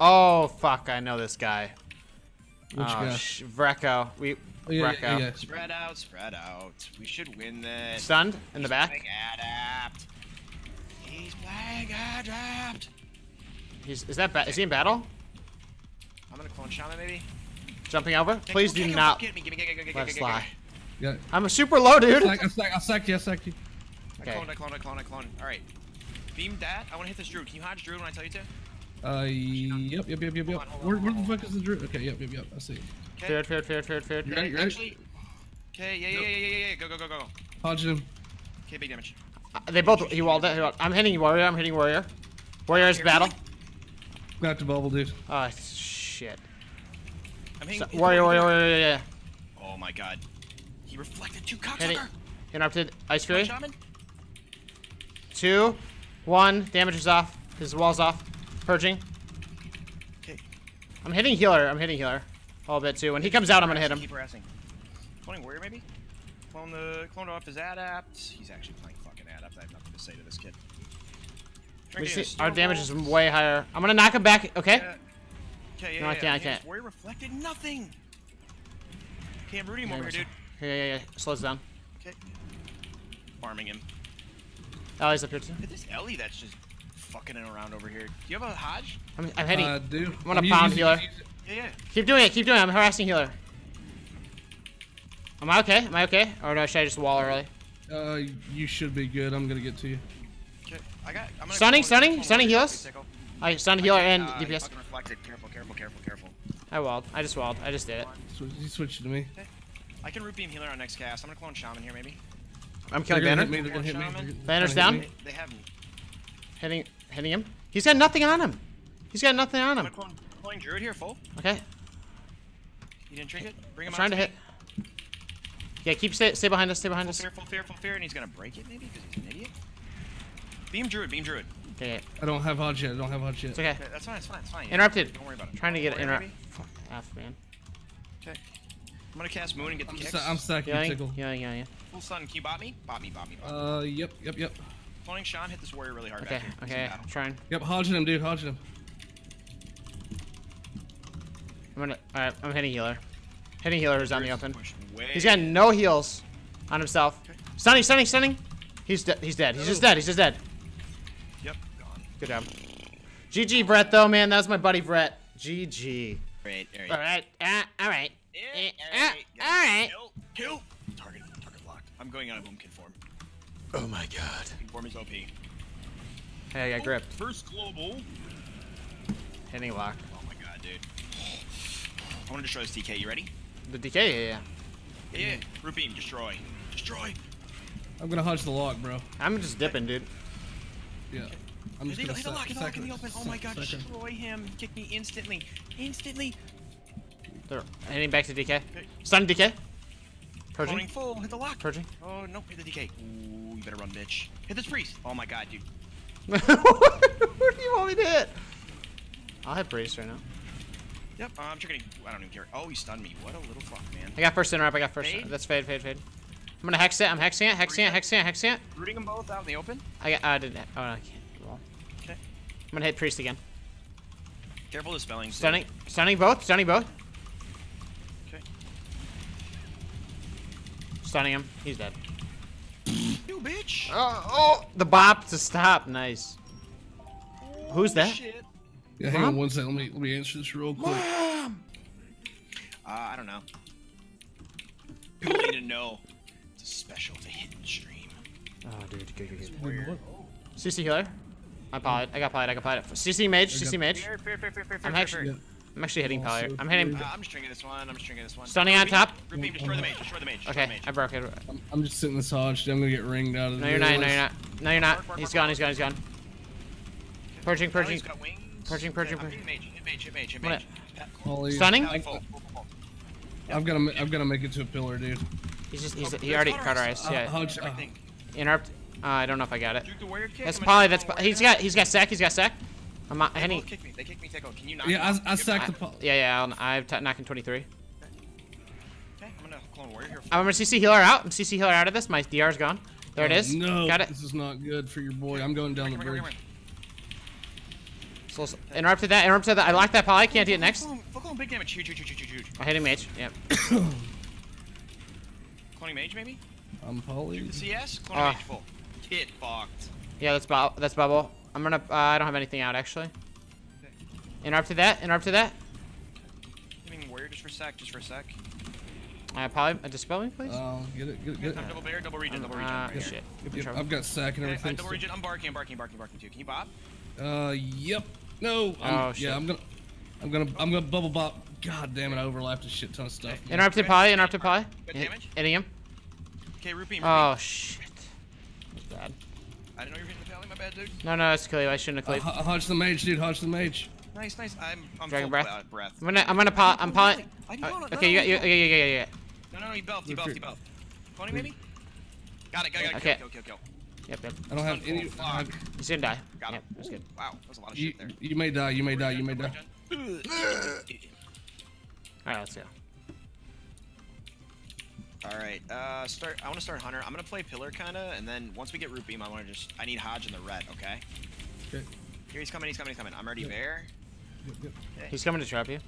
Oh fuck! I know this guy. Which guy? Vreco. Vreco. Spread out, spread out. We should win that. Stunned in the back. Adapt. He's playing adapt. Is he in battle? I'm gonna clone shaman maybe. Jumping over. Please do not let fly. I'm a super low dude. I sacked you. Okay. I cloned. All right. Beam that. I want to hit this druid. Can you hide druid when I tell you to? Yep. Hold on. Where the fuck is the druid? Okay, yep. I see it. Fair. You ready? Okay, yeah. Go. Hodge him. Okay, big damage. They both. He walled it. I'm hitting warrior. Warrior's battle. Got to bubble, dude. Oh, shit. I'm hitting warrior, yeah. Oh my god. He reflected two cocksucker. Interrupted. Ice Fury. 2, 1, damage is off. His wall's off. Purging. Okay. I'm hitting healer. A little bit too. When he comes out, I'm gonna hit him. Keep harassing. Cloning warrior maybe? Clone off his adapt. He's actually playing fucking adapt. I have nothing to say to this kid. Our damage is way higher. I'm gonna knock him back. Okay. No, I can't. Warrior reflected nothing. Okay, I'm rooting him over here, dude. Yeah. Slows down. Okay. Farming him. Ellie's up here too. Look at this Ellie that's just fucking around over here. Do you have a Hodge? I'm heading. I'm gonna pound healer. Yeah. Keep doing it. I'm harassing healer. Am I okay? Or no, should I just wall early? You should be good. I'm gonna get to you. Okay. Stunning heals. I stunned healer and DPS. Careful. I walled. I just did it. You switched to me. Okay. I can root beam healer on next cast. I'm gonna clone shaman here maybe. I'm killing Banner. Banner's down. They have me. Hitting him. He's got nothing on him. I'm pulling druid here, full. Okay. You didn't drink it? Bring him out. Trying to hit. Yeah, stay behind us. Full fear, and he's gonna break it maybe because he's an idiot. Beam druid. Okay. I don't have Hodge yet. It's okay. That's fine. Interrupted. Don't worry about it. Trying to get interrupt. Fuck off, man. Okay. I'm gonna cast Moon and get the kicks. I'm stacking Tiqqle. Yeah. Full sun, can you bot me? Yep. Cloning Sean, hit this warrior really hard. Okay. I'm trying. Yep, Hodging him, dude. Alright, I'm hitting healer. Hitting healer who's on the open. He's got no heals on himself. Okay. Stunning. He's dead. He's just dead. Yep, gone. Good job. GG, Brett, though, man. That was my buddy, Brett. GG. Alright. Alright. Kill. Target locked. I'm going out of boomkin form. Oh my god. Form is OP. Hey, I got gripped. First global. Hitting lock. Oh my god, dude. I want to destroy this DK. You ready? The DK? Yeah. Root beam, destroy. I'm gonna hodge the lock, bro. I'm just dipping, dude. Yeah. I'm just gonna hit the lock. Hit the lock in the open. Oh my god, destroy him. Kick me instantly. They're heading back to DK. Stun DK. Purging. Full. Hit the lock. Purging. Oh, nope. Hit the DK. Ooh, you better run, bitch. Hit this priest. Oh my god, dude. What do you want me to hit? I'll hit priest right now. Yep. I'm tricking. I don't even care. Oh, he stunned me. What a little fuck, man. I got first interrupt. That's fade. I'm gonna hex it. I'm hexing it. Rooting them both out in the open. I didn't. Oh, no, I can't. Well, okay. I'm gonna hit priest again. Careful to spelling. Stunning both. Stunning him. He's dead. You bitch! Oh! The bop to stop. Nice. Oh, who's that? Shit. Yeah, hang on one second. Let me answer this real quick. Mom. I don't know. People need to know. It's a special to hidden stream. Oh, dude. Good. CC healer. I got pilot. CC mage. Fair. I'm actually hitting Palliard. I'm stringing this one. Stunning on top. Root beam, destroy the mage. Okay, I broke it. I'm just sitting this hodge. I'm gonna get ringed out of the No, you're not. He's gone. Purging. Purging. Hit mage. Stunning? I've gotta make it to a pillar, dude. He already cauterized. Yeah. Hodge. Interrupt. I don't know if I got it. That's Palliard. He's got sack. They kick me. Tiqqle. Can you knock? I sacked the pole. I'm knocking 23. Okay, I'm gonna clone warrior here. I'm gonna CC healer out. I'm CC healer out of this. My DR's gone. There it is. No, got it. This is not good for your boy. I'm going down the bridge. So, interrupted that, I locked that poly, can't do it next. Fuck on big damage, huge. I'm hitting mage, yep. Cloning mage, maybe? I'm poly. CS? Cloning mage full. Get fucked. Yeah, that's bubble. I'm gonna, I don't have anything out, actually. Okay. Interrupted that, Getting warrior just for a sec, poly, dispel me, please? Get it. I'm double bear, double region, Good shit. Yep, I've got sack and everything. I'm double region, I'm barking too. Can you bop? Yep. No. I'm gonna bubble bop. God damn it! I overlapped a shit ton of stuff. Okay. Interrupted pie. Hitting him. Okay, Rupee. Oh shit. That's bad. I didn't know you were getting the tally. My bad, dude. No, it's cleave. I shouldn't have cleaved. Hodge the mage, dude. Hodge the mage. Nice. I'm dragon breath. I'm gonna pop. Okay, yeah. No. He buffed. Pony maybe. Got it. Kill. Yep. I don't have any. He's gonna die. Got him. That's good. Wow, that was a lot of shit there. You may die. Alright, let's go. Alright, I wanna start Hunter. I'm gonna play Pillar kinda, and then once we get Root Beam, I need Hodge in the red, okay? Okay. Here, he's coming. I'm already there. Yep. Okay. He's coming to trap you.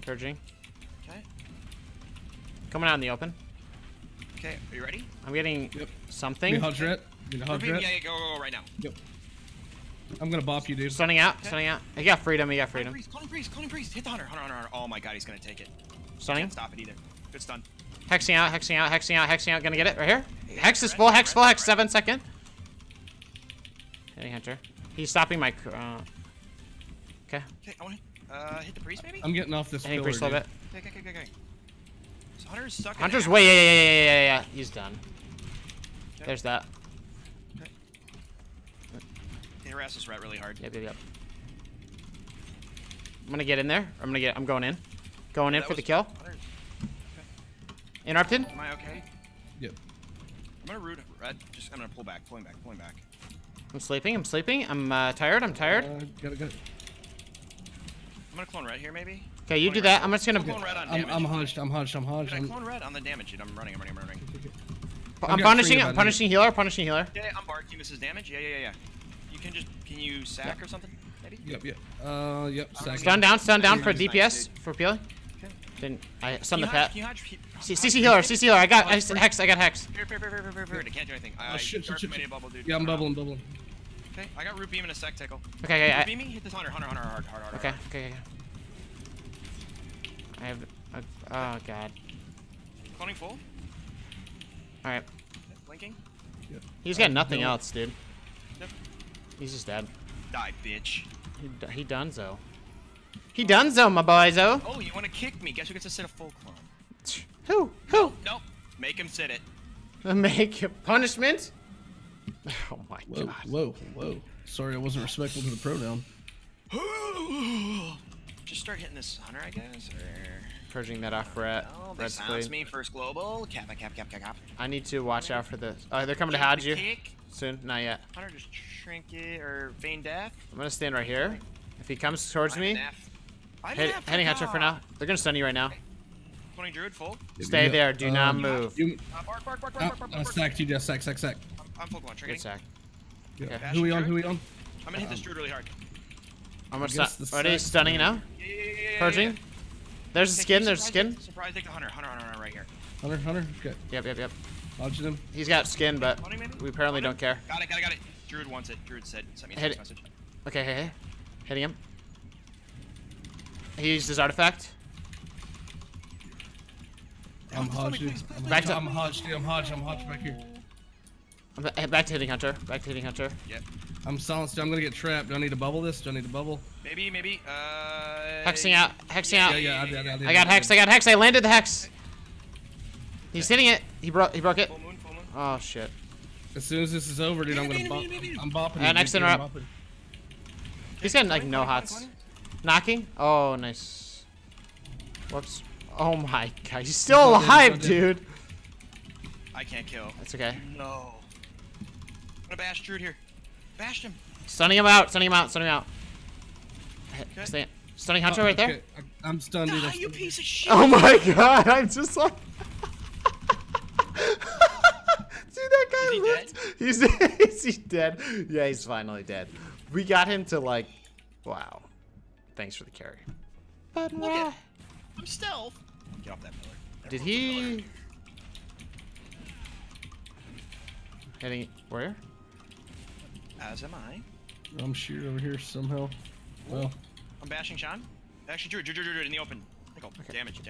Purging. Okay. Coming out in the open. Okay, are you ready? I'm getting something. Yeah, go right now. Yep. I'm gonna bop you, dude. Stunning out. He got freedom. Calling priest. Hit the hunter. Oh my god, he's gonna take it. Stunning. Can't stop it either. Good stun. Hexing out. Gonna get it right here. Hex is full. Hex. 7 second. Hitting hunter. He's stopping my. Okay. I want to hit the priest maybe. I'm getting off this. Hitting priest a little bit. Okay. So hunter's stuck. Hunter's way. Yeah. He's done. Okay. There's that. Harass this rat really hard. Yep. I'm gonna get in there. I'm going in. Going in for the kill. Okay. Interrupted. Am I okay? Yep. I'm gonna root red. I'm gonna pull back. Pulling back. I'm sleeping. I'm tired. Got it. I'm gonna clone red here maybe. Okay, you do that. I'm just gonna. I'm hunched. I'm clone red on the damage, dude. I'm running. I'm punishing healer. Yeah, I'm barking. This is damage. Yeah. Can you sack or something? Maybe? Yep. Sack. Stun down for DPS for peeling. Okay. I stun the pet. CC healer. I got hex. Fair. I can't do anything. I shit. Bubble, dude. Yeah, I'm bubbling. Okay, I got root beam in a sec, Tiqqle. Okay. Root beam me, hit this hunter hard. Okay. I have oh god. Cloning full. All right. Blinking. Yep. He's got nothing else, dude. Yep. He's just dead. Die, bitch. He donezo. My boyzo. Oh, you want to kick me? Guess who gets to sit a full clone? Who? Nope. Make him sit it. Make him punishment? Oh my god. Whoa. Sorry, I wasn't respectful to the pronoun. Just start hitting this hunter, I guess. Or... purging that off rat. Oh, that sounds me. First global. Cap. I need to watch out for this. They're coming to hide you. Soon, not yet. Hunter just trinket or feign death. I'm gonna stand right here. If he comes towards me, heading hunter for now. They're gonna stun you right now. Okay. Druid full. Stay there. Do not move. I stacked you. Just sack. I'm full on trinket. Good sack. Okay. Who we on? I'm gonna hit this druid really hard. I'm gonna ready. Stunning now. Yeah. Purging. There's a skin. Surprise! Take the hunter right here. Hunter. Okay. Yep. Watching him. He's got skin, but we apparently don't care. Got it. Druid wants it. Druid said, sent me a text message. Okay, hey. Hitting him. He used his artifact. I'm Hodge, dude. I'm Hodge back here. Back to hitting hunter. Yep. I'm silenced. I'm gonna get trapped. Do I need to bubble this? Maybe. Hexing out. Yeah. I got hex. I landed the hex. He's hitting it. He broke it. Full moon. Oh shit. As soon as this is over, dude, I'm bopping. Next interrupt. He's getting like no hots. Knocking? Oh nice. Whoops. Oh my god. He's still alive, dude. I can't kill. That's okay. No. I'm gonna bash Druid here. Bashed him. Stunning him out. Okay. Stunning hunter right there. I'm stunned. Die, you piece of shit. Oh my god. I'm just like. He's dead. Yeah, he's finally dead. We got him to like Wow. Thanks for the carry. But yeah, I'm stealth. Get off that pillar. Did he? Heading where? As am I. I'm shooting over here somehow. Well, I'm bashing Sean. Actually, Drew in the open. Tiqqle. Okay. Damage.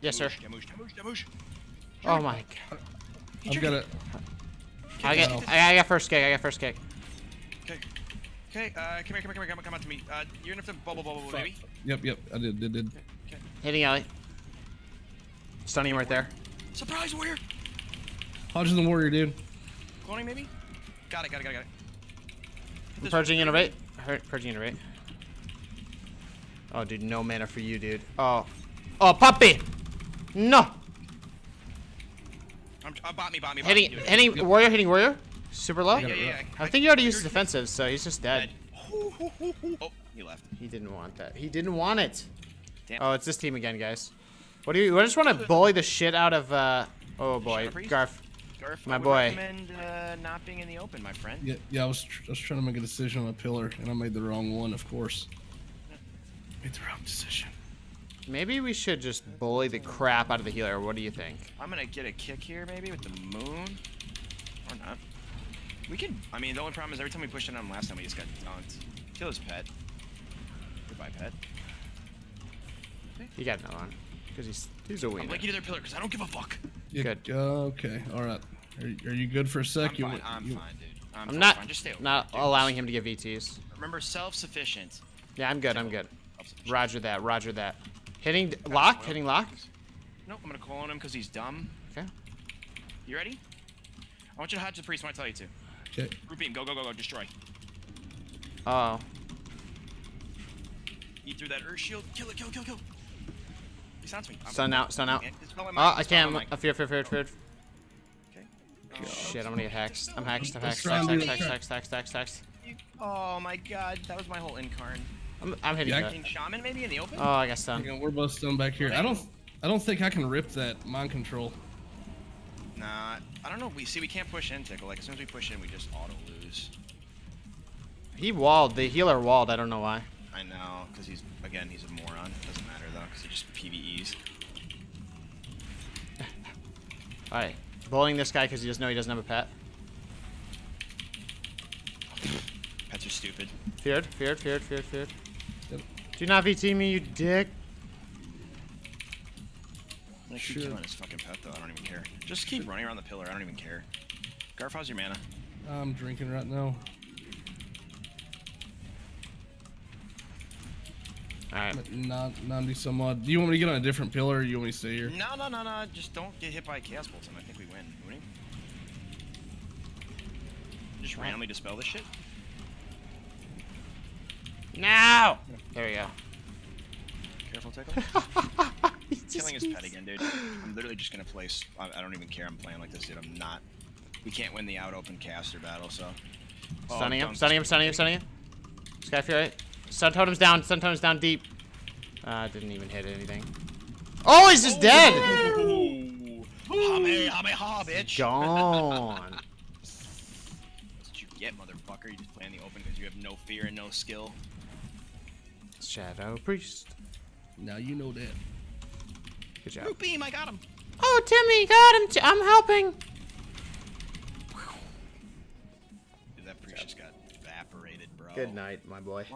Yes, sir. Damage. Oh my god. I've got it. I got first kick. Okay. Okay. Come here. Come out to me. You're gonna have to bubble, baby. Yep. I did. Okay. Hitting alley. Stunning him right there. Surprise warrior. Hodging the warrior, dude. Cloning maybe. Got it. Purging innovate. Purging innovate. Oh, dude, no mana for you, dude. Oh, puppy. No. Bot me. Hitting warrior, Super low. Yeah. I think you already used defensive, so he's just dead. Oh, he left. He didn't want that. He didn't want it. Damn. Oh, it's this team again, guys. What do you? I just want to bully the shit out of. Oh boy, Garf, my boy. I recommend not being in the open, my friend. Yeah. I was trying to make a decision on a pillar, and I made the wrong one, of course. Made the wrong decision. Maybe we should just bully the crap out of the healer. What do you think? I'm gonna get a kick here, maybe with the moon, or not. We can. I mean, the only problem is every time we pushed in on him last time, we just got dunked. Kill his pet. Goodbye, pet. Okay. He got no on, because he's a winner. I'm linking to their pillar because I don't give a fuck. Good. Okay. All right. Are you good for a sec? I'm fine, dude. I'm not. Just stay not dude. Allowing him to get VTs. Remember, self-sufficient. Yeah, I'm good. Roger that. Hitting lock? Hitting lock? Nope, I'm gonna clone him because he's dumb. Okay. You ready? I want you to hodge the priest when I tell you to. Okay. Root beam, go, destroy. Uh oh. Eat through that earth shield. Kill. He sounds me. Stun out. Oh, I can't. I fear. Okay. Oh, shit, I'm gonna get hexed. I'm hexed. Hexed. Oh my god, that was my whole incarn. I'm hitting Shaman maybe in the open? Oh, I got stunned. We're both stunned back here. I don't think I can rip that mind control. Nah, I don't know. We can't push in, Tiqqle. Like as soon as we push in, we just auto lose. He walled. The healer walled. I don't know why. I know, because he's a moron. It doesn't matter though, because it just PVEs. All right, bullying this guy because he doesn't know he doesn't have a pet. Pets are stupid. Feared. Do not VT me, you dick. I keep killing his fucking pet, though. I don't even care. Just keep running around the pillar. I don't even care. Garf, how's your mana? I'm drinking right now. Alright. 90-some odd. Do you want me to get on a different pillar, or you want me to stay here? No. Just don't get hit by chaos bolts, and I think we win. Wouldn't you? Just randomly dispel this shit? No! There we go. Careful, Tiqqle. Killing his pet again, dude. I'm literally just gonna place. I don't even care. I'm playing like this, dude. I'm not. We can't win the out open caster battle, so. Oh, stunning him. Skyfire, right? Sun totem's down deep. Didn't even hit anything. Oh, he's just dead! Hame, bitch. Gone. That's what you get, motherfucker. You just play in the open because you have no fear and no skill. Shadow Priest. Now you know that. Good job. Root beam, I got him. Oh, Timmy, got him. I'm helping. Dude, that priest just got evaporated, bro. Good night, my boy.